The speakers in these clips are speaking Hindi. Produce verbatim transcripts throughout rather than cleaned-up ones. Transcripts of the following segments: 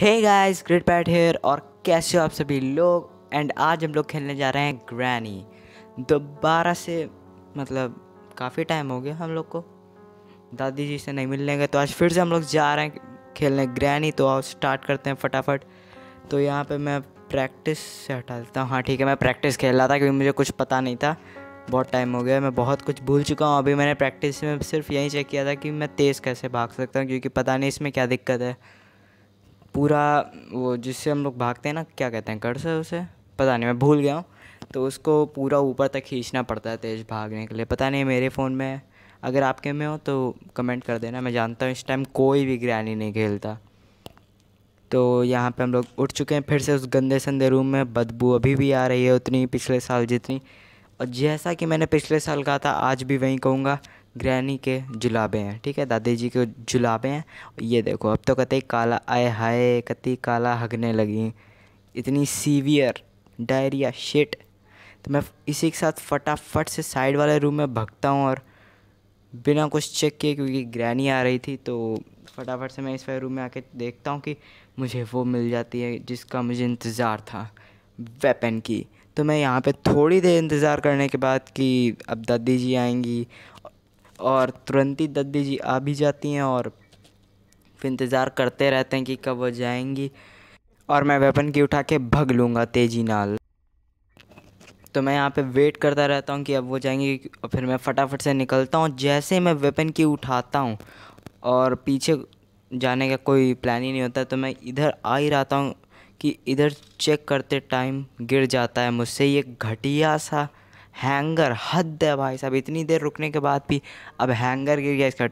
Hey guys, great pad here और कैसे हो आप सभी लोग। एंड आज हम लोग खेलने जा रहे हैं ग्रैनी दोबारा से। मतलब काफ़ी टाइम हो गया हम लोग को दादी जी से नहीं मिलने गए, तो आज फिर से हम लोग जा रहे हैं खेलने ग्रैनी। तो आओ स्टार्ट करते हैं फटाफट। तो यहाँ पे मैं प्रैक्टिस से हटा देता हूँ। हाँ ठीक है, मैं प्रैक्टिस खेल रहा था क्योंकि मुझे कुछ पता नहीं था। बहुत टाइम हो गया, मैं बहुत कुछ भूल चुका हूँ। अभी मैंने प्रैक्टिस में सिर्फ यही चेक किया था कि मैं तेज़ कैसे भाग सकता हूँ, क्योंकि पता नहीं इसमें क्या दिक्कत है। पूरा वो जिससे हम लोग भागते हैं ना, क्या कहते हैं, कर्सर, उसे पता नहीं, मैं भूल गया हूँ। तो उसको पूरा ऊपर तक खींचना पड़ता है तेज़ भागने के लिए। पता नहीं मेरे फ़ोन में, अगर आपके में हो तो कमेंट कर देना। मैं जानता हूँ इस टाइम कोई भी ग्रैनी नहीं खेलता। तो यहाँ पे हम लोग उठ चुके हैं फिर से उस गंदे संदे रूम में। बदबू अभी भी आ रही है उतनी पिछले साल जितनी, और जैसा कि मैंने पिछले साल कहा था आज भी वही कहूँगा, ग्रैनी के जुलाबे हैं। ठीक है, दादी जी के जुलाबे हैं। ये देखो अब तो कतई काला, आए हाय कतई काला हगने लगी, इतनी सीवियर डायरिया शिट। तो मैं इसी के साथ फटाफट से साइड वाले रूम में भगता हूँ, और बिना कुछ चेक किए क्योंकि ग्रैनी आ रही थी। तो फटाफट से मैं इस वाले रूम में आके देखता हूँ कि मुझे वो मिल जाती है जिसका मुझे इंतज़ार था, वेपन की। तो मैं यहाँ पे थोड़ी देर इंतज़ार करने के बाद कि अब दादी जी आएंगी, और तुरंत ही दादी जी आ भी जाती हैं, और फिर इंतज़ार करते रहते हैं कि कब वो जाएंगी और मैं वेपन की उठा के भग लूँगा तेज़ी नाल। तो मैं यहाँ पे वेट करता रहता हूँ कि अब वो जाएंगी, और फिर मैं फटाफट से निकलता हूँ। जैसे मैं वेपन की उठाता हूँ और पीछे जाने का कोई प्लान ही नहीं होता, तो मैं इधर आ ही रहता हूँ कि इधर चेक करते टाइम गिर जाता है मुझसे ये घटिया सा हैंगर। हद है भाई साहब, इतनी देर रुकने के बाद भी अब हैंगर गिर गया। इसका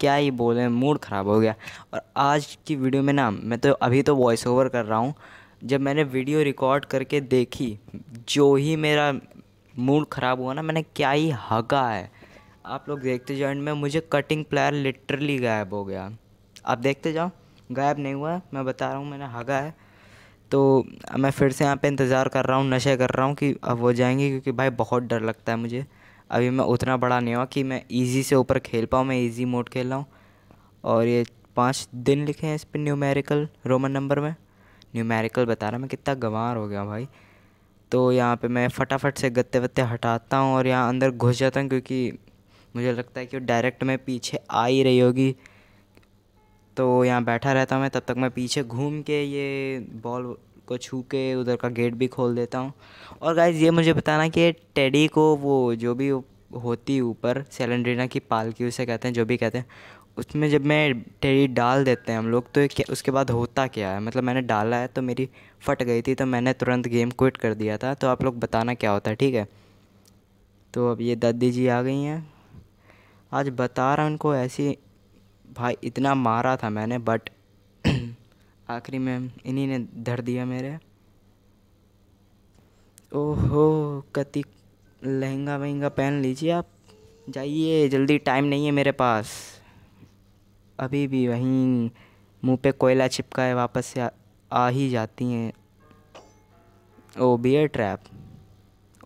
क्या ही बोलें, मूड ख़राब हो गया। और आज की वीडियो में ना, मैं तो अभी तो वॉइस ओवर कर रहा हूँ। जब मैंने वीडियो रिकॉर्ड करके देखी, जो ही मेरा मूड ख़राब हुआ ना, मैंने क्या ही हगा है। आप लोग देखते जाओ, एंड में मुझे कटिंग प्लेयर लिटरली गायब हो गया। आप देखते जाओ, गायब नहीं हुआ है, मैं बता रहा हूँ मैंने हगा है। तो मैं फिर से यहाँ पे इंतज़ार कर रहा हूँ, नशे कर रहा हूँ कि अब वो जाएंगी, क्योंकि भाई बहुत डर लगता है मुझे। अभी मैं उतना बड़ा नहीं हुआ कि मैं इजी से ऊपर खेल पाऊँ, मैं इजी मोड खेल रहा हूँ। और ये पाँच दिन लिखे हैं इस पर न्यूमेरिकल रोमन नंबर में, न्यूमेरिकल बता रहा मैं, कितना गंवार हो गया भाई। तो यहाँ पे मैं फटाफट से गत्ते वत्ते हटाता हूँ और यहाँ अंदर घुस जाता हूँ, क्योंकि मुझे लगता है कि वो डायरेक्ट मैं पीछे आ ही रही होगी। तो यहाँ बैठा रहता हूँ मैं, तब तक मैं पीछे घूम के ये बॉल को छू के उधर का गेट भी खोल देता हूँ। और गाइज ये मुझे बताना कि टेडी को वो जो भी होती ऊपर सेलेंड्रीना की पालकी, उसे कहते हैं, जो भी कहते हैं, उसमें जब मैं टेडी डाल देते हैं हम लोग, तो उसके बाद होता क्या है। मतलब मैंने डाला है तो मेरी फट गई थी, तो मैंने तुरंत गेम क्विट कर दिया था। तो आप लोग बताना क्या होता है, ठीक है। तो अब ये दादी जी आ गई हैं। आज बता रहा हूँ उनको, ऐसी भाई इतना मारा था मैंने, बट आखिरी में इन्हीं ने धर दिया मेरे। ओहो कति लहंगा वहंगा पहन लीजिए आप, जाइए जल्दी, टाइम नहीं है मेरे पास। अभी भी वहीं मुंह पे कोयला चिपका है, वापस से आ, आ ही जाती हैं। ओ बियर ट्रैप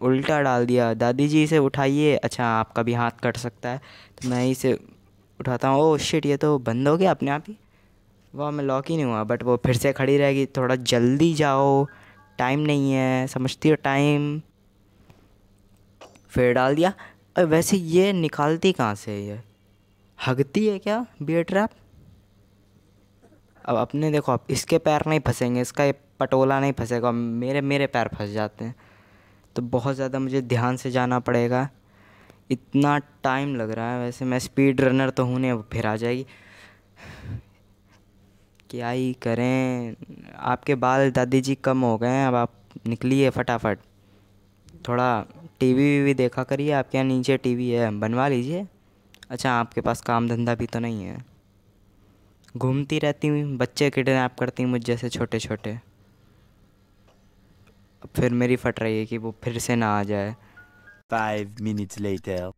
उल्टा डाल दिया। दादी जी इसे उठाइए। अच्छा आपका भी हाथ कट सकता है, तो मैं इसे उठाता हूँ। ओ शिट, ये तो बंद हो गया अपने आप ही, वाह मैं लॉक ही नहीं हुआ। बट वो फिर से खड़ी रहेगी, थोड़ा जल्दी जाओ, टाइम नहीं है, समझती हो टाइम। फिर डाल दिया। और वैसे ये निकालती कहाँ से है, ये हगती है क्या बियर ट्रैप। अब अपने देखो, आप इसके पैर नहीं फंसेंगे, इसका ये पटोला नहीं फंसेगा, मेरे मेरे पैर फंस जाते हैं। तो बहुत ज़्यादा मुझे ध्यान से जाना पड़ेगा, इतना टाइम लग रहा है। वैसे मैं स्पीड रनर तो हूँ नहीं, फिर आ जाएगी, क्या ही करें। आपके बाल दादी जी कम हो गए हैं, अब आप निकलिए फटाफट। थोड़ा टीवी भी देखा करिए, आपके यहाँ नीचे टीवी है, बनवा लीजिए। अच्छा आपके पास काम धंधा भी तो नहीं है, घूमती रहती हुई, बच्चे किडनैप करती मुझ जैसे छोटे छोटे। अब फिर मेरी फट रही है कि वो फिर से ना आ जाए। Five minutes later.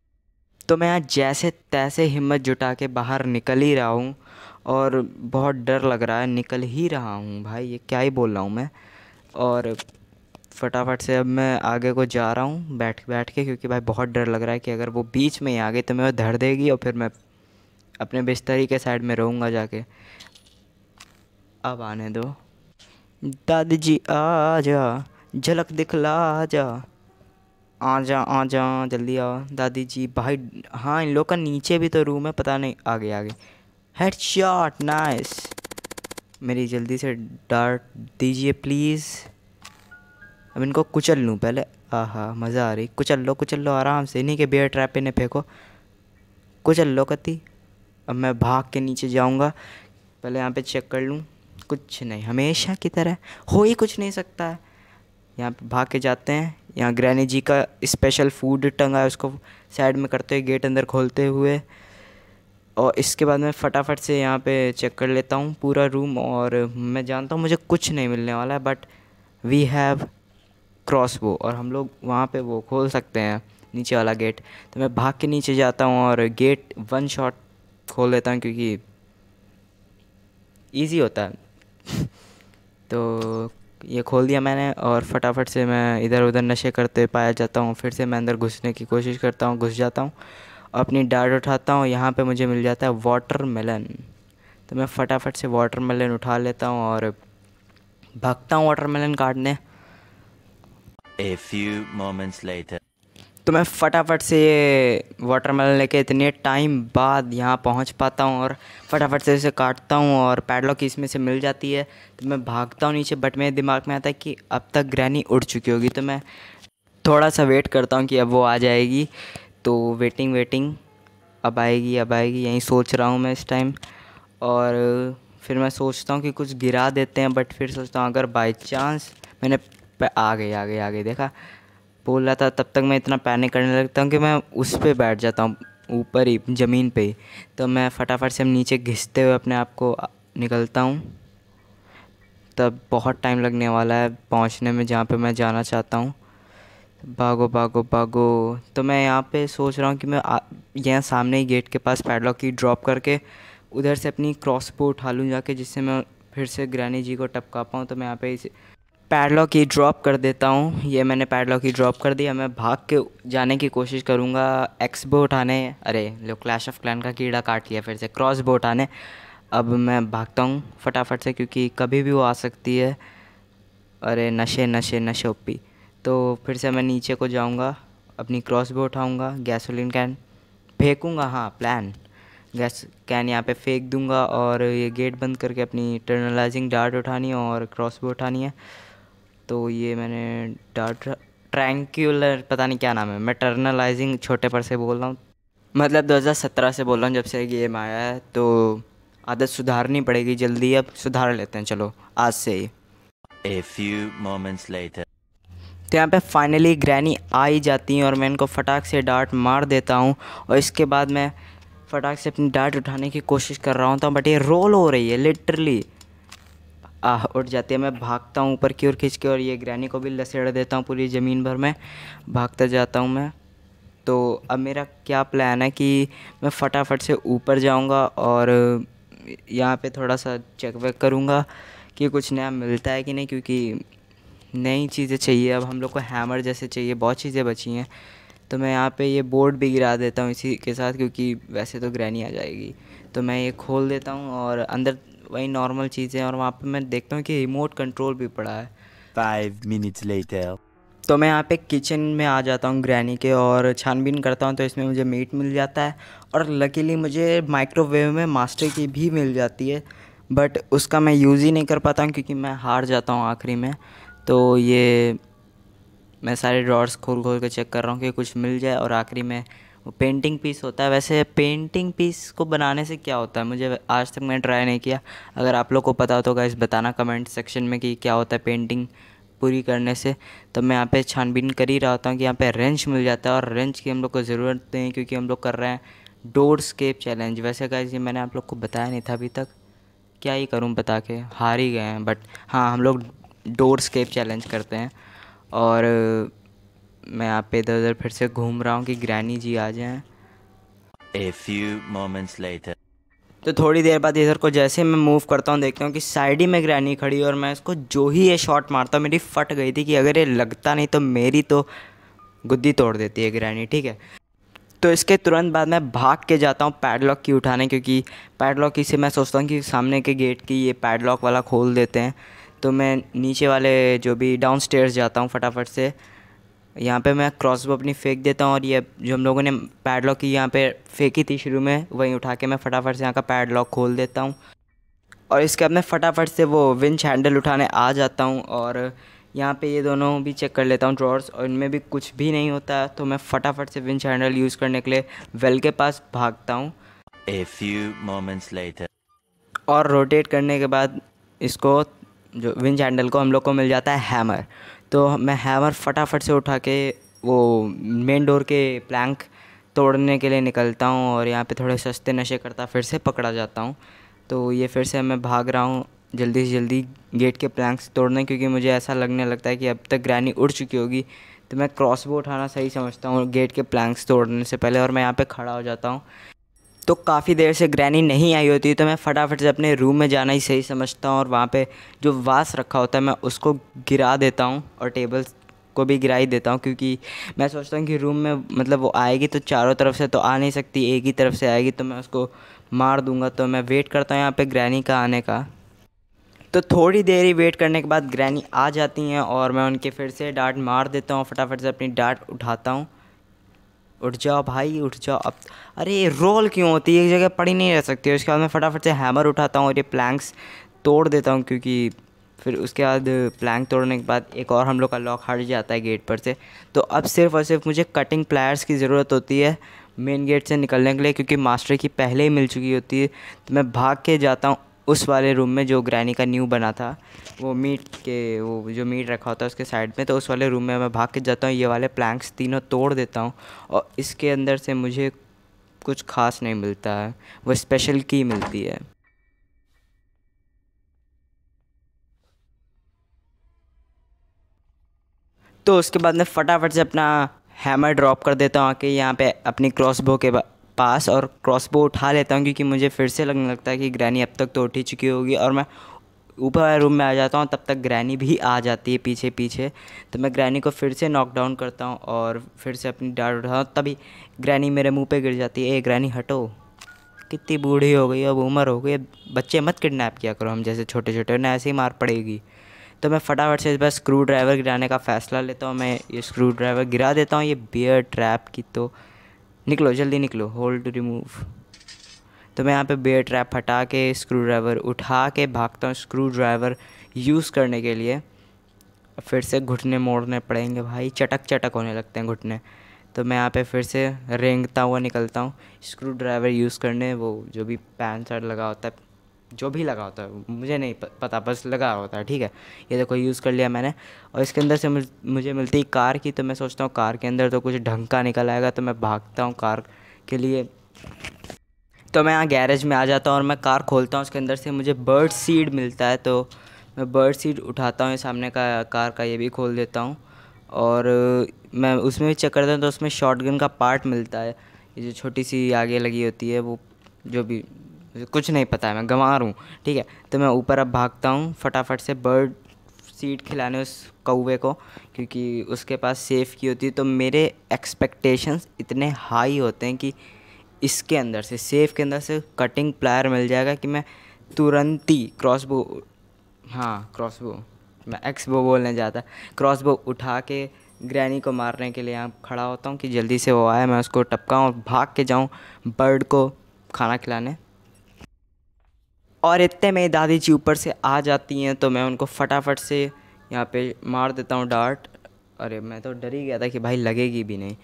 तो मैं आज जैसे तैसे हिम्मत जुटा के बाहर निकल ही रहा हूँ, और बहुत डर लग रहा है, निकल ही रहा हूँ भाई, ये क्या ही बोल रहा हूँ मैं। और फटाफट से अब मैं आगे को जा रहा हूँ बैठ बैठ के, क्योंकि भाई बहुत डर लग रहा है कि अगर वो बीच में ही आ गई तो मैं धर देगी, और फिर मैं अपने बिस्तर ही के साइड में रहूँगा जाके। अब आने दो। दादी जी आजा, झलक दिखला जा, आजा आजा जल्दी आओ दादी जी। भाई हाँ, इन लोग का नीचे भी तो रूम है, पता नहीं। आगे आगे हेडशॉट, नाइस। मेरी जल्दी से डांट दीजिए प्लीज़। अब इनको कुचल लूँ पहले। आहा मज़ा आ रही। कुचल लो कुचल लो आराम से, इन्हीं के बेयर ट्रैप पे ने फेंको। कुचल लो कति। अब मैं भाग के नीचे जाऊँगा, पहले यहाँ पे चेक कर लूँ। कुछ नहीं, हमेशा की तरह हो ही कुछ नहीं सकता है। यहाँ पे भाग के जाते हैं। यहाँ ग्रैनी जी का स्पेशल फूड टंगा है, उसको साइड में करते हुए गेट अंदर खोलते हुए। और इसके बाद मैं फटाफट से यहाँ पे चेक कर लेता हूँ पूरा रूम। और मैं जानता हूँ मुझे कुछ नहीं मिलने वाला है, बट वी हैव क्रॉसबो और हम लोग वहाँ पे वो खोल सकते हैं नीचे वाला गेट। तो मैं भाग के नीचे जाता हूँ और गेट वन शॉट खोल लेता हूँ, क्योंकि ईजी होता है। तो ये खोल दिया मैंने और फटाफट से मैं इधर उधर नशे करते पाया जाता हूँ। फिर से मैं अंदर घुसने की कोशिश करता हूँ, घुस जाता हूँ, अपनी डाट उठाता हूँ। यहाँ पे मुझे मिल जाता है वाटरमेलन, तो मैं फटाफट से वाटरमेलन उठा लेता हूँ और भागता हूँ वाटरमेलन काटने। A few moments later. तो मैं फटाफट से ये वाटरमेलन लेके इतने टाइम बाद यहाँ पहुँच पाता हूँ और फटाफट से इसे काटता हूँ और पैडलॉक इसमें से मिल जाती है। तो मैं भागता हूँ नीचे, बट मेरे दिमाग में आता है कि अब तक ग्रैनी उड़ चुकी होगी। तो मैं थोड़ा सा वेट करता हूँ कि अब वो आ जाएगी। तो वेटिंग वेटिंग, अब आएगी अब आएगी, यहीं सोच रहा हूँ मैं इस टाइम। और फिर मैं सोचता हूँ कि कुछ गिरा देते हैं, बट फिर सोचता हूँ अगर बाई चांस मैंने आ गई आ गई आ गई देखा बोल रहा था, तब तक मैं इतना पैनिक करने लगता हूँ कि मैं उस पर बैठ जाता हूँ ऊपर ही, ज़मीन पे ही। तो मैं फटाफट से नीचे घिसते हुए अपने आप को निकलता हूँ। तब बहुत टाइम लगने वाला है पहुँचने में जहाँ पे मैं जाना चाहता हूँ। भागो भागो भागो। तो मैं यहाँ पे सोच रहा हूँ कि मैं यहाँ सामने ही गेट के पास पैडलॉक की ड्रॉप करके उधर से अपनी क्रॉसबो उठा लूँ जाके, जिससे मैं फिर से ग्रैनी जी को टपका पाऊँ। तो मैं यहाँ पे इसे पैडलॉक की ड्रॉप कर देता हूँ। ये मैंने पैडलॉक की ड्रॉप कर दिया। मैं भाग के जाने की कोशिश करूँगा एक्सबो उठाने। अरे लो, क्लैश ऑफ क्लैन का कीड़ा काट लिया। फिर से क्रॉसबो उठाने। अब मैं भागता हूँ फटाफट से, क्योंकि कभी भी वो आ सकती है। अरे नशे नशे नशे ओपी। तो फिर से मैं नीचे को जाऊँगा, अपनी क्रॉसबो उठाऊँगा, गैसोलीन कैन फेंकूँगा। हाँ प्लान, गैस कैन यहाँ पे फेंक दूँगा। और ये गेट बंद करके अपनी टर्नलाइजिंग डार्ट उठानी है और क्रॉसबो उठानी है। तो ये मैंने डार्ट ट्रैंक्यूलर, पता नहीं क्या नाम है, मैं टर्नलाइजिंग छोटे पर से बोल रहा हूँ, मतलब दो हज़ार सत्रह से बोल रहा हूँ जब से गेम आया है। तो आदत सुधारनी पड़ेगी जल्दी। अब सुधार लेते हैं चलो, आज से ही। A few moments later. तो यहाँ पे फाइनली ग्रैनी आ ही जाती हैं और मैं इनको फटाक से डार्ट मार देता हूँ। और इसके बाद मैं फटाक से अपनी डार्ट उठाने की कोशिश कर रहा होता हूँ, बट ये रोल हो रही है लिटरली। आह उठ जाती है। मैं भागता हूँ ऊपर की ओर खींच के और ये ग्रैनी को भी लसेड़ देता हूँ पूरी ज़मीन भर में। भागता जाता हूँ मैं। तो अब मेरा क्या प्लान है कि मैं फटाफट से ऊपर जाऊँगा और यहाँ पे थोड़ा सा चेक वेक करूँगा कि कुछ नया मिलता है कि नहीं, क्योंकि नई चीज़ें चाहिए अब हम लोग को। हैमर जैसे चाहिए, बहुत चीज़ें बची हैं। तो मैं यहाँ पे ये बोर्ड भी गिरा देता हूँ इसी के साथ, क्योंकि वैसे तो ग्रैनी आ जाएगी। तो मैं ये खोल देता हूँ और अंदर वही नॉर्मल चीज़ें। और वहाँ पे मैं देखता हूँ कि रिमोट कंट्रोल भी पड़ा है। Five minutes later. तो मैं यहाँ पे किचन में आ जाता हूँ ग्रैनी के और छानबीन करता हूँ। तो इसमें मुझे मीट मिल जाता है और लकीली मुझे माइक्रोवेव में मास्टर की भी मिल जाती है, बट उसका मैं यूज़ ही नहीं कर पाता हूँ क्योंकि मैं हार जाता हूँ आखिरी में। तो ये मैं सारे ड्रॉर्स खोल खोल के चेक कर रहा हूँ कि कुछ मिल जाए। और आखिरी में वो पेंटिंग पीस होता है। वैसे पेंटिंग पीस को बनाने से क्या होता है, मुझे आज तक मैंने ट्राई नहीं किया। अगर आप लोग को पता हो तो गाइस बताना कमेंट सेक्शन में कि क्या होता है पेंटिंग पूरी करने से। तो मैं यहाँ पे छानबीन कर ही रहा होता हूँ कि यहाँ पे रेंच मिल जाता है। और रेंच की हम लोग को ज़रूरत नहीं, क्योंकि हम लोग कर रहे हैं डोरस्केप चैलेंज। वैसे गाइस ये मैंने आप लोग को बताया नहीं था अभी तक, क्या ही करूँ बता के, हार ही गए हैं। बट हाँ, हम लोग डोरस्केप चैलेंज करते हैं। और मैं यहाँ पे इधर उधर फिर से घूम रहा हूँ कि ग्रैनी जी आ जाएं। A few moments later. तो थोड़ी देर बाद इधर को जैसे मैं मूव करता हूँ, देखता हूँ कि साइड ही में ग्रैनी खड़ी है। और मैं इसको जो ही ये शॉट मारता हूँ, मेरी फट गई थी कि अगर ये लगता नहीं तो मेरी तो गुद्दी तोड़ देती है ग्रैनी, ठीक है। तो इसके तुरंत बाद मैं भाग के जाता हूँ पैडलॉक की उठाने, क्योंकि पैडलॉक इसे मैं सोचता हूँ कि सामने के गेट की ये पैडलॉक वाला खोल देते हैं। तो मैं नीचे वाले जो भी डाउन स्टेयर्स जाता हूँ फटाफट से। यहाँ पे मैं क्रॉसबो अपनी फेंक देता हूँ और ये जो हम लोगों ने पैडलॉक की यहाँ पे फेंकी थी शुरू में, वहीं उठा के मैं फटाफट से यहाँ का पैडलॉक खोल देता हूँ। और इसके बाद मैं फटाफट से वो विंच हैंडल उठाने आ जाता हूँ और यहाँ पे ये दोनों भी चेक कर लेता हूँ ड्रॉर्स, और इनमें भी कुछ भी नहीं होता। तो मैं फटाफट से विंच हैंडल यूज़ करने के लिए वेल के पास भागता हूँ। A few moments later. और रोटेट करने के बाद इसको जो विंच हैंडल को हम लोग को मिल जाता है हैमर। तो मैं हैमर फटाफट से उठा के वो मेन डोर के प्लैंक तोड़ने के लिए निकलता हूँ और यहाँ पे थोड़े सस्ते नशे करता फिर से पकड़ा जाता हूँ। तो ये फिर से मैं भाग रहा हूँ जल्दी से जल्दी गेट के प्लैंक्स तोड़ने, क्योंकि मुझे ऐसा लगने लगता है कि अब तक ग्रैनी उड़ चुकी होगी। तो मैं क्रॉसबो उठाना सही समझता हूँ गेट के प्लैंक्स तोड़ने से पहले, और मैं यहाँ पे खड़ा हो जाता हूँ। तो काफ़ी देर से ग्रैनी नहीं आई होती, तो मैं फटाफट से अपने रूम में जाना ही सही समझता हूँ और वहाँ पे जो वास रखा होता है मैं उसको गिरा देता हूँ और टेबल्स को भी गिरा ही देता हूँ, क्योंकि मैं सोचता हूँ कि रूम में मतलब वो आएगी तो चारों तरफ से तो आ नहीं सकती, एक ही तरफ से आएगी तो मैं उसको मार दूँगा। तो मैं वेट करता हूँ यहाँ पर ग्रैनी का आने का। तो थोड़ी देर ही वेट करने के बाद ग्रैनी आ जाती हैं और मैं उनके फिर से डांट मार देता हूँ। फटाफट से अपनी डांट उठाता हूँ, उठ जाओ भाई उठ जाओ अब, अरे ये रोल क्यों होती है, एक जगह पड़ी नहीं रह सकती। उसके बाद मैं फटाफट से हैमर उठाता हूँ और ये प्लैंक्स तोड़ देता हूँ, क्योंकि फिर उसके बाद प्लैंक तोड़ने के बाद एक और हम लोग का लॉक हट जाता है गेट पर से। तो अब सिर्फ और सिर्फ मुझे कटिंग प्लायर्स की ज़रूरत होती है मेन गेट से निकलने के लिए, क्योंकि मास्टर की पहले ही मिल चुकी होती है। तो मैं भाग के जाता हूँ उस वाले रूम में जो ग्रैनी का न्यू बना था, वो मीट के वो जो मीट रखा होता है उसके साइड में। तो उस वाले रूम में मैं भाग के जाता हूँ, ये वाले प्लैंक्स तीनों तोड़ देता हूँ और इसके अंदर से मुझे कुछ खास नहीं मिलता है, वो स्पेशल की मिलती है। तो उसके बाद मैं फटाफट से अपना हैमर ड्रॉप कर देता हूँ आके यहाँ पे अपनी क्रॉसबो के पास और क्रॉसबो उठा लेता हूँ, क्योंकि मुझे फिर से लगने लगता है कि ग्रैनी अब तक तो उठ ही चुकी होगी। और मैं ऊपर वाले रूम में आ जाता हूँ, तब तक ग्रैनी भी आ जाती है पीछे पीछे। तो मैं ग्रैनी को फिर से नॉक डाउन करता हूँ और फिर से अपनी डांट उठाता हूँ, तभी ग्रैनी मेरे मुंह पे गिर जाती है। ए ग्रैनी हटो, कितनी बूढ़ी हो गई, अब उम्र हो गई, बच्चे मत किडनैप किया करो हम जैसे छोटे छोटे, ना ऐसे ही मार पड़ेगी। तो मैं फटाफट से इस बार स्क्रू ड्राइवर गिराने का फ़ैसला लेता हूँ। मैं ये स्क्रू ड्राइवर गिरा देता हूँ, ये बियर ट्रैप की, तो निकलो जल्दी निकलो, होल्ड टू रिमूव। तो मैं यहाँ पे बेयर ट्रैप हटा के स्क्रू ड्राइवर उठा के भागता हूँ स्क्रू ड्राइवर यूज़ करने के लिए। फिर से घुटने मोड़ने पड़ेंगे भाई, चटक चटक होने लगते हैं घुटने। तो मैं यहाँ पे फिर से रेंगता हुआ निकलता हूँ स्क्रू ड्राइवर यूज़ करने, वो जो भी पैन शर्ट लगा होता है, जो भी लगा होता है मुझे नहीं पता, बस लगा होता है, ठीक है। ये देखो यूज़ कर लिया मैंने और इसके अंदर से मुझे मिलती है कार की। तो मैं सोचता हूँ कार के अंदर तो कुछ ढंग का निकल आएगा, तो मैं भागता हूँ कार के लिए। तो मैं यहाँ गैरेज में आ जाता हूँ और मैं कार खोलता हूँ, उसके अंदर से मुझे बर्ड सीड मिलता है। तो मैं बर्ड सीड उठाता हूँ, सामने का कार का ये भी खोल देता हूँ और मैं उसमें भी चेक करता हूँ। तो उसमें शॉटगन का पार्ट मिलता है, ये जो छोटी सी आगे लगी होती है, वो जो भी कुछ नहीं पता है, मैं गंवार हूँ, ठीक है। तो मैं ऊपर अब भागता हूँ फटाफट से बर्ड सीड खिलाने उस कौवे को, क्योंकि उसके पास सेफ़ की होती है। तो मेरे एक्सपेक्टेशंस इतने हाई होते हैं कि इसके अंदर से सेफ़ के अंदर से कटिंग प्लायर मिल जाएगा कि मैं तुरंत ही क्रॉसबो, हाँ क्रॉसबो, मैं एक्सबो बोलने जाता, क्रॉसबो उठा के ग्रैनी को मारने के लिए यहाँ खड़ा होता हूँ कि जल्दी से वो आए, मैं उसको टपकाऊँ और भाग के जाऊँ बर्ड को खाना खिलाने। और इतने में दादी जी ऊपर से आ जाती हैं, तो मैं उनको फटाफट से यहाँ पे मार देता हूँ डार्ट। अरे मैं तो डर ही गया था कि भाई लगेगी भी नहीं।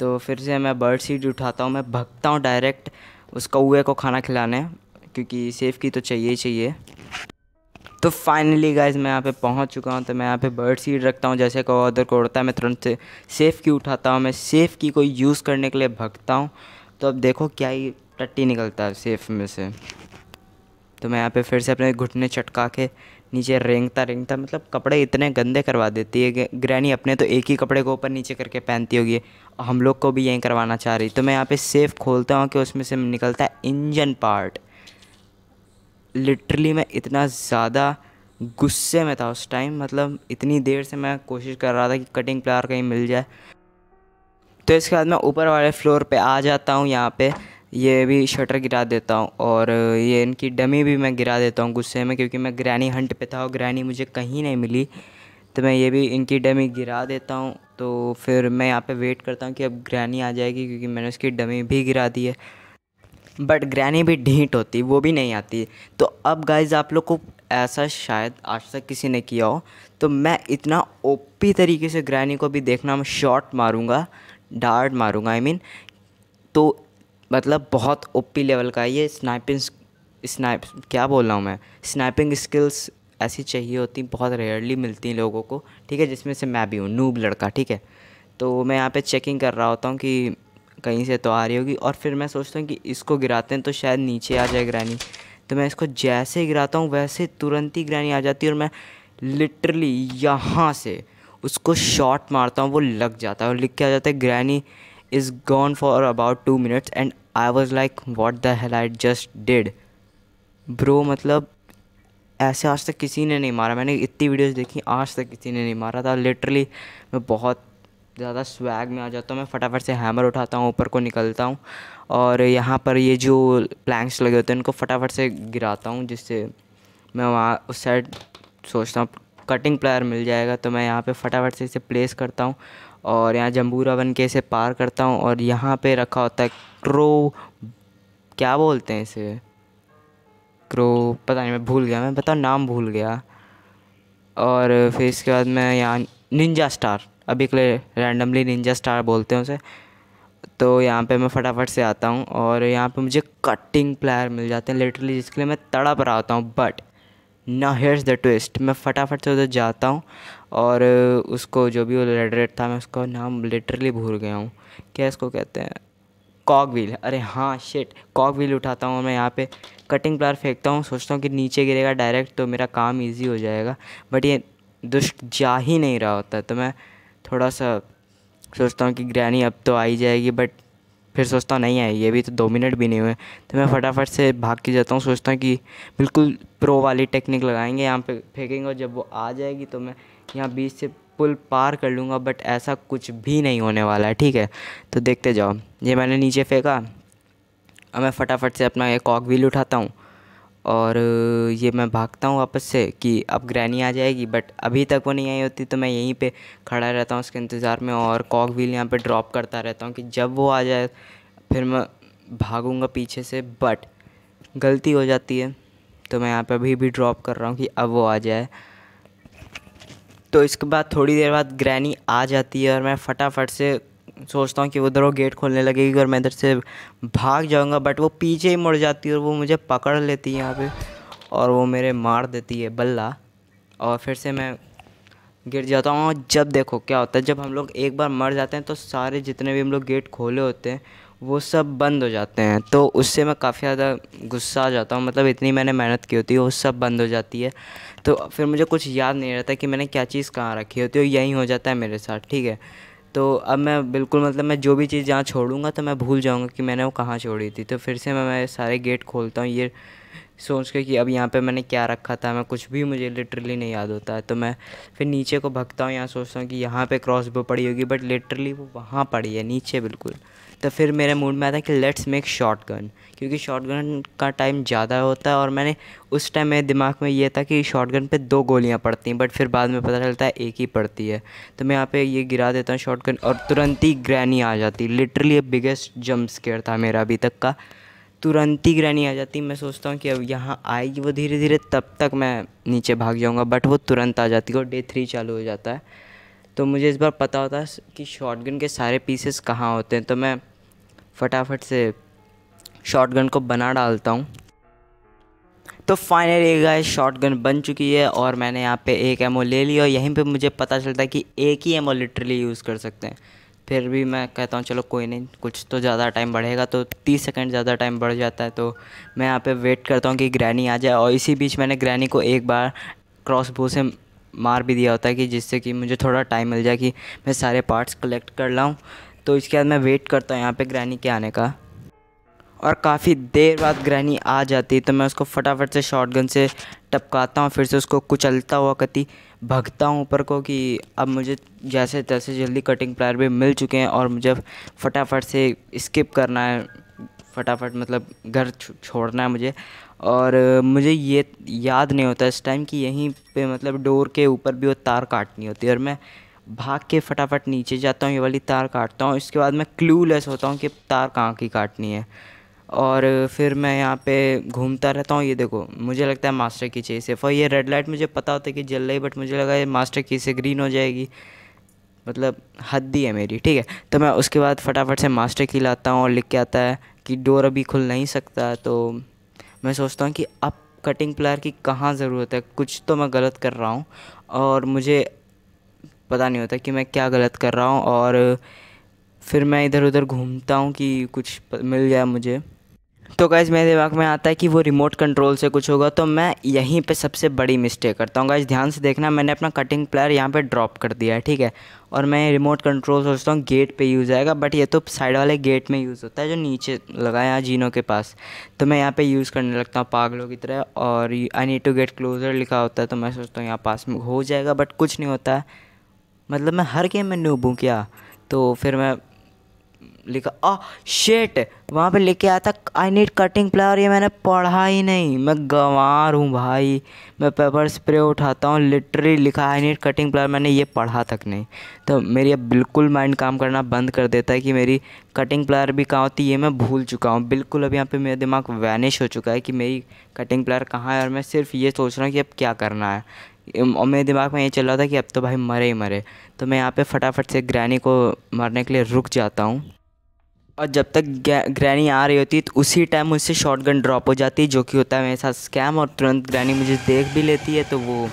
तो फिर से मैं बर्ड सीड उठाता हूँ, मैं भगता हूँ डायरेक्ट उस कौवे को खाना खिलाने, क्योंकि सेफ की तो चाहिए ही चाहिए। तो फाइनली गाइज मैं यहाँ पे पहुँच चुका हूँ। तो मैं यहाँ पे बर्ड सीड रखता हूँ, जैसे कौवा उधर को उड़ता है मैं तुरंत से सेफ़ की उठाता हूँ। मैं सेफ़ की को यूज़ करने के लिए भगता हूँ, तो अब देखो क्या ही टट्टी निकलता है सेफ में से। तो मैं यहाँ पे फिर से अपने घुटने चटका के नीचे रेंगता रेंगता, मतलब कपड़े इतने गंदे करवा देती है कि ग्रैनी अपने तो एक ही कपड़े को ऊपर नीचे करके पहनती होगी, हम लोग को भी यहीं करवाना चाह रही। तो मैं यहाँ पे सेफ खोलता हूँ कि उसमें से निकलता है इंजन पार्ट। लिटरली मैं इतना ज़्यादा गुस्से में था उस टाइम, मतलब इतनी देर से मैं कोशिश कर रहा था कि कटिंग प्लायर कहीं मिल जाए। तो इसके बाद मैं ऊपर वाले फ्लोर पे आ जाता हूँ। यहाँ पे ये भी शटर गिरा देता हूँ और ये इनकी डमी भी मैं गिरा देता हूँ गुस्से में, क्योंकि मैं ग्रैनी हंट पे था और ग्रैनी मुझे कहीं नहीं मिली, तो मैं ये भी इनकी डमी गिरा देता हूँ। तो फिर मैं यहाँ पे वेट करता हूँ कि अब ग्रैनी आ जाएगी, क्योंकि मैंने उसकी डमी भी गिरा दी है, बट ग्रैनी भी ढीठ होती, वो भी नहीं आती। तो अब गाइज़ आप लोग को ऐसा शायद आज तक किसी ने किया हो, तो मैं इतना ओपी तरीके से ग्रैनी को भी देखना, मैं शॉट मारूंगा, डार्ट मारूंगा आई मीन, तो मतलब बहुत ओपी लेवल का ये स्नाइपिंग स्नाइप क्या बोल रहा हूँ मैं, स्नाइपिंग स्किल्स ऐसी चाहिए होती, बहुत रेयरली मिलती हैं लोगों को, ठीक है, जिसमें से मैं भी हूँ नूब लड़का, ठीक है। तो मैं यहाँ पे चेकिंग कर रहा होता हूँ कि कहीं से तो आ रही होगी, और फिर मैं सोचता हूँ कि इसको गिराते हैं तो शायद नीचे आ जाए ग्रैनी। तो मैं इसको जैसे ही गिराता हूँ वैसे तुरंत ही ग्रैनी आ जाती है, और मैं लिटरली यहाँ से उसको शॉट मारता हूँ, वो लग जाता है और लिख के आ जाता है granny is gone for about two minutes and I was like what the hell I just did bro. मतलब ऐसे आज तक किसी ने नहीं मारा, मैंने इतनी वीडियोस देखी, आज तक किसी ने नहीं मारा था। लिटरली मैं बहुत ज़्यादा स्वैग में आ जाता हूँ, मैं फटाफट से हैमर उठाता हूँ, ऊपर को निकलता हूँ और यहाँ पर ये जो प्लैंक्स लगे होते हैं इनको फटाफट से गिराता हूँ, जिससे मैं वहाँ उस साइड सोचता हूँ कटिंग प्लेयर मिल जाएगा। तो मैं यहाँ पे फटाफट से इसे प्लेस करता हूँ और यहाँ जंबूरा बन के इसे पार करता हूँ, और यहाँ पे रखा होता है क्रो, क्या बोलते हैं इसे, क्रो पता नहीं, मैं भूल गया, मैं बताओ नाम भूल गया। और फिर इसके बाद मैं यहाँ निंजा स्टार, अभी के लिए रैंडमली निंजा स्टार बोलते हैं उसे, तो यहाँ पे मैं फटाफट से आता हूँ और यहाँ पे मुझे कटिंग प्लेयर मिल जाते हैं लिटरली, जिसके लिए मैं तड़प रहा होता हूँ। बट ना हेयर्स द ट्विस्ट, मैं फटाफट से उधर जाता हूँ और उसको जो भी वो रेड रेड था, मैं उसका नाम लिटरली भूल गया हूँ, क्या इसको कहते हैं, कॉक व्हील, अरे हाँ शिट, कॉक व्हील उठाता हूँ। मैं यहाँ पे कटिंग प्लार फेंकता हूँ, सोचता हूँ कि नीचे गिरेगा डायरेक्ट तो मेरा काम इजी हो जाएगा, बट ये दुष्ट जा ही नहीं रहा होता। तो मैं थोड़ा सा सोचता हूँ कि ग्रैनी अब तो आई जाएगी, बट फिर सोचता हूँ नहीं आई, ये भी तो दो मिनट भी नहीं हुए। तो मैं फटाफट से भाग के जाता हूँ, सोचता हूँ कि बिल्कुल प्रो वाली टेक्निक लगाएंगे, यहाँ पे फेंकेंगे और जब वो आ जाएगी तो मैं यहाँ बीच से पुल पार कर लूँगा, बट ऐसा कुछ भी नहीं होने वाला है, ठीक है। तो देखते जाओ, ये मैंने नीचे फेंका और मैं फटाफट से अपना ये कॉक व्हील उठाता हूँ और ये मैं भागता हूँ वापस से कि अब ग्रैनी आ जाएगी, बट अभी तक वो नहीं आई होती। तो मैं यहीं पे खड़ा रहता हूँ उसके इंतज़ार में और कॉक व्हील यहाँ पे ड्रॉप करता रहता हूँ कि जब वो आ जाए फिर मैं भागूंगा पीछे से, बट गलती हो जाती है। तो मैं यहाँ पे अभी भी ड्रॉप कर रहा हूँ कि अब वो आ जाए। तो इसके बाद थोड़ी देर बाद ग्रैनी आ जाती है और मैं फटाफट से सोचता हूँ कि उधर वो गेट खोलने लगेगी और मैं इधर से भाग जाऊँगा, बट वो पीछे ही मुड़ जाती है और वो मुझे पकड़ लेती है यहाँ पे और वो मेरे मार देती है बल्ला, और फिर से मैं गिर जाता हूँ। और जब देखो क्या होता है, जब हम लोग एक बार मर जाते हैं तो सारे जितने भी हम लोग गेट खोले होते हैं वो सब बंद हो जाते हैं, तो उससे मैं काफ़ी ज़्यादा गुस्सा आ जाता हूँ, मतलब इतनी मैंने मेहनत की होती है वो सब बंद हो जाती है। तो फिर मुझे कुछ याद नहीं रहता कि मैंने क्या चीज़ कहाँ रखी होती है, यही हो जाता है मेरे साथ, ठीक है। तो अब मैं बिल्कुल मतलब मैं जो भी चीज़ जहाँ छोड़ूंगा तो मैं भूल जाऊंगा कि मैंने वो कहाँ छोड़ी थी। तो फिर से मैं, मैं सारे गेट खोलता हूँ ये सोच के कि अब यहाँ पे मैंने क्या रखा था, मैं कुछ भी मुझे लिटरली नहीं याद होता है। तो मैं फिर नीचे को भगता हूँ, यहाँ सोचता हूँ कि यहाँ पे क्रॉसबो पड़ी होगी, बट लिटरली वो वहाँ पड़ी है नीचे बिल्कुल। तो फिर मेरे मूड में आता है कि लेट्स मेक शॉटगन, क्योंकि शॉटगन का टाइम ज़्यादा होता है और मैंने उस टाइम मेरे दिमाग में ये था कि शॉटगन पे दो गोलियाँ पड़ती हैं, बट फिर बाद में पता चलता है एक ही पड़ती है। तो मैं यहाँ पे ये गिरा देता हूँ शॉटगन और तुरंत ही ग्रैनी आ जाती, लिटरली ये बिगेस्ट जंप स्केयर था मेरा अभी तक का। तुरंत ही ग्रैनी आ जाती, मैं सोचता हूँ कि अब यहाँ आएगी वो धीरे धीरे, तब तक मैं नीचे भाग जाऊँगा, बट वो तुरंत आ जाती है और डे थ्री चालू हो जाता है। तो मुझे इस बार पता होता कि शॉटगन के सारे पीसेस कहाँ होते हैं, तो मैं फटाफट से शॉटगन को बना डालता हूँ। तो फाइनली गाइस शॉटगन बन चुकी है और मैंने यहाँ पे एक एमओ ले ली, और यहीं पे मुझे पता चलता है कि एक ही एमओ लिटरली यूज़ कर सकते हैं। फिर भी मैं कहता हूँ चलो कोई नहीं, कुछ तो ज़्यादा टाइम बढ़ेगा, तो तीस सेकंड ज़्यादा टाइम बढ़ जाता है। तो मैं यहाँ पर वेट करता हूँ कि ग्रैनी आ जाए, और इसी बीच मैंने ग्रैनी को एक बार क्रॉसबो से मार भी दिया होता है कि जिससे कि मुझे थोड़ा टाइम मिल जाए कि मैं सारे पार्ट्स कलेक्ट कर लाऊं। तो इसके बाद मैं वेट करता हूं यहाँ पे ग्रैनी के आने का, और काफ़ी देर बाद ग्रैनी आ जाती है, तो मैं उसको फटाफट से शॉटगन से टपकाता हूँ, फिर से उसको कुचलता हुआ कति भगता हूँ ऊपर को कि अब मुझे जैसे तैसे जल्दी कटिंग प्लायर भी मिल चुके हैं और मुझे फटाफट से स्किप करना है, फटाफट मतलब घर छोड़ना है मुझे। और मुझे ये याद नहीं होता इस टाइम कि यहीं पे मतलब डोर के ऊपर भी वो तार काटनी होती है, और मैं भाग के फटाफट नीचे जाता हूँ, ये वाली तार काटता हूँ। इसके बाद मैं क्लूलेस होता हूँ कि तार कहाँ की काटनी है, और फिर मैं यहाँ पे घूमता रहता हूँ। ये देखो मुझे लगता है मास्टर की चाहिए सिर्फ, और ये रेड लाइट मुझे पता होता है कि जल रही, बट मुझे लगा ये मास्टर की से ग्रीन हो जाएगी, मतलब हद ही है मेरी। ठीक है, तो मैं उसके बाद फटाफट से मास्टर की लाता हूँ और लिख के आता है कि डोर अभी खुल नहीं सकता। तो मैं सोचता हूँ कि अब कटिंग प्लायर की कहाँ ज़रूरत है, कुछ तो मैं गलत कर रहा हूँ और मुझे पता नहीं होता कि मैं क्या गलत कर रहा हूँ। और फिर मैं इधर उधर घूमता हूँ कि कुछ मिल जाए मुझे। तो गाइज़ मेरे दिमाग में आता है कि वो रिमोट कंट्रोल से कुछ होगा, तो मैं यहीं पे सबसे बड़ी मिस्टेक करता हूँ। गाइज़ ध्यान से देखना, मैंने अपना कटिंग प्लायर यहाँ पे ड्रॉप कर दिया है। ठीक है, और मैं रिमोट कंट्रोल सोचता हूँ गेट पे यूज़ आएगा, बट ये तो साइड वाले गेट में यूज़ होता है जो नीचे लगा है यहाँ जीनों के पास। तो मैं यहाँ पे यूज़ करने लगता हूँ पागलों की तरह, और I need to get closer लिखा होता है, तो मैं सोचता हूँ यहाँ पास में हो जाएगा, बट कुछ नहीं होता है। मतलब मैं हर गेम में नूब हूँ क्या? तो फिर मैं लिखा आ शेट, वहाँ पे लेके आया था आई नीड कटिंग प्लायर, ये मैंने पढ़ा ही नहीं, मैं गंवार हूँ भाई। मैं पेपर स्प्रे उठाता हूँ, लिटरली लिखा आई नीड कटिंग प्लायर, मैंने ये पढ़ा तक नहीं। तो मेरी अब बिल्कुल माइंड काम करना बंद कर देता है कि मेरी कटिंग प्लायर भी कहाँ होती है, ये मैं भूल चुका हूँ बिल्कुल। अब यहाँ पे मेरा दिमाग वैनिश हो चुका है कि मेरी कटिंग प्लायर कहाँ है, और मैं सिर्फ ये सोच रहा हूँ कि अब क्या करना है। और मेरे दिमाग में ये चल रहा था कि अब तो भाई मरे ही मरे। तो मैं यहाँ पे फटाफट से ग्रैनी को मारने के लिए रुक जाता हूँ, और जब तक ग्रैनी आ रही होती है तो उसी टाइम मुझसे शॉटगन ड्रॉप हो जाती है, जो कि होता है मेरे साथ स्कैम। और तुरंत ग्रैनी मुझे देख भी लेती है तो वो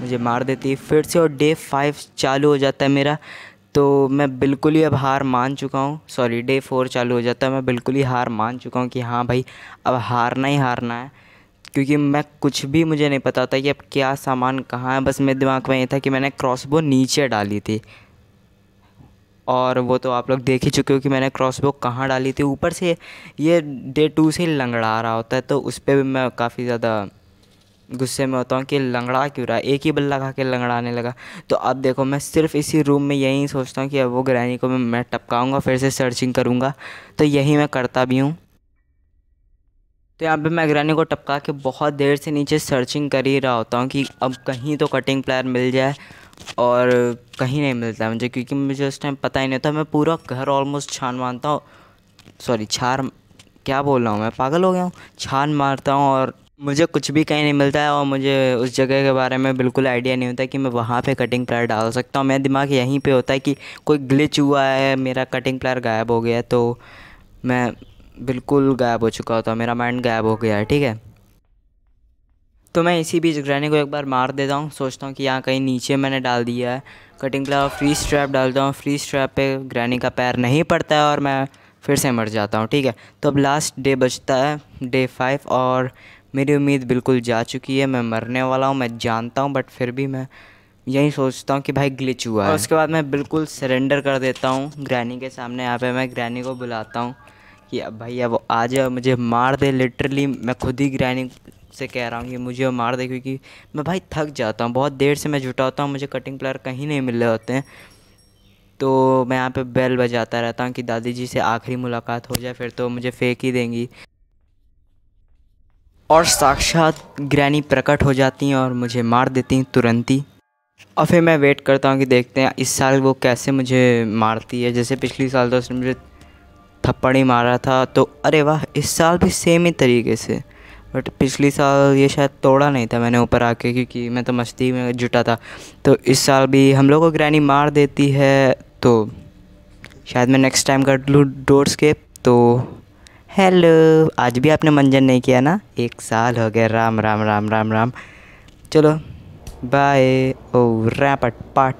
मुझे मार देती है फिर से, और डे फाइव चालू हो जाता है मेरा। तो मैं बिल्कुल ही अब हार मान चुका हूँ, सॉरी डे फोर चालू हो जाता है, मैं बिल्कुल ही हार मान चुका हूँ कि हाँ भाई अब हारना ही हारना है, क्योंकि मैं कुछ भी मुझे नहीं पता था कि अब क्या सामान कहाँ है। बस मेरे दिमाग में ये था कि मैंने क्रॉसबो नीचे डाली थी, और वो तो आप लोग देख ही चुके हो कि मैंने क्रॉसबो कहाँ डाली थी। ऊपर से ये डे टू से लंगड़ा रहा होता है, तो उस पर भी मैं काफ़ी ज़्यादा गुस्से में होता हूँ कि लंगड़ा क्यों रहा है, एक ही बल्ला खा के लंगड़ाने लगा। तो अब देखो मैं सिर्फ इसी रूम में यही सोचता हूँ कि अब वो ग्रैनी को मैं मैं टपकाऊँगा, फिर से सर्चिंग करूँगा, तो यही मैं करता भी हूँ। तो यहाँ पे मैं ग्रैनी को टपका के बहुत देर से नीचे सर्चिंग कर ही रहा होता हूँ कि अब कहीं तो कटिंग प्लायर मिल जाए, और कहीं नहीं मिलता मुझे, क्योंकि मुझे उस टाइम पता ही नहीं होता। मैं पूरा घर ऑलमोस्ट छान मारता हूँ, सॉरी छार क्या बोल रहा हूँ मैं, पागल हो गया हूँ, छान मारता हूँ, और मुझे कुछ भी कहीं नहीं मिलता है। और मुझे उस जगह के बारे में बिल्कुल आइडिया नहीं होता कि मैं वहाँ पे कटिंग प्लायर डाल सकता हूँ। मेरा दिमाग यहीं पर होता है कि कोई ग्लिच हुआ है, मेरा कटिंग प्लायर गायब हो गया है, तो मैं बिल्कुल गायब हो चुका होता, मेरा माइंड गायब हो गया है। ठीक है, तो मैं इसी बीच ग्रैनी को एक बार मार देता हूँ, सोचता हूँ कि यहाँ कहीं नीचे मैंने डाल दिया है कटिंग प्लायर, फ्री स्ट्रैप डालता हूँ, फ्री स्ट्रैप पे ग्रैनी का पैर नहीं पड़ता है और मैं फिर से मर जाता हूँ। ठीक है, तो अब लास्ट डे बचता है डे फाइव, और मेरी उम्मीद बिल्कुल जा चुकी है, मैं मरने वाला हूँ, मैं जानता हूँ, बट फिर भी मैं यही सोचता हूँ कि भाई ग्लिच हुआ है। उसके बाद मैं बिल्कुल सरेंडर कर देता हूँ ग्रैनी के सामने। यहाँ पर मैं ग्रैनी को बुलाता हूँ कि अब भैया वो आ जाए, मुझे मार दे। लिटरली मैं खुद ही ग्रैनी से कह रहा हूँ कि मुझे मार दे, क्योंकि मैं भाई थक जाता हूँ, बहुत देर से मैं जुटा होता हूँ, मुझे कटिंग प्लायर कहीं नहीं मिल रहे होते हैं। तो मैं यहाँ पे बेल बजाता रहता हूँ कि दादी जी से आखिरी मुलाकात हो जाए, फिर तो मुझे फेंक ही देंगी। और साक्षात ग्रैनी प्रकट हो जाती हैं और मुझे मार देती हैं तुरंत ही। और फिर मैं वेट करता हूँ कि देखते हैं इस साल वो कैसे मुझे मारती है। जैसे पिछली साल तो उसने मुझे थप्पड़ ही मारा था, तो अरे वाह इस साल भी सेम ही तरीके से, बट पिछली साल ये शायद तोड़ा नहीं था मैंने ऊपर आके, क्योंकि मैं तो मस्ती में जुटा था। तो इस साल भी हम लोगों को ग्रैनी मार देती है, तो शायद मैं नेक्स्ट टाइम कर लूँ डोर स्केप। तो हेलो, आज भी आपने मंजन नहीं किया ना, एक साल हो गया, राम राम राम राम राम, चलो बाय। ओ रैपट पाट,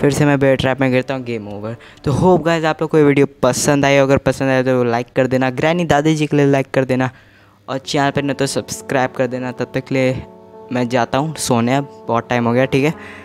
फिर से मैं बेयर ट्रैप में गिरता हूँ, गेम ओवर। तो होप गाइस आप लोग को ये वीडियो पसंद आई, अगर पसंद आए तो लाइक कर देना, ग्रैनी दादी जी के लिए लाइक कर देना, और चैनल पर न तो सब्सक्राइब कर देना। तब तक के लिए मैं जाता हूँ सोने, अब बहुत टाइम हो गया। ठीक है।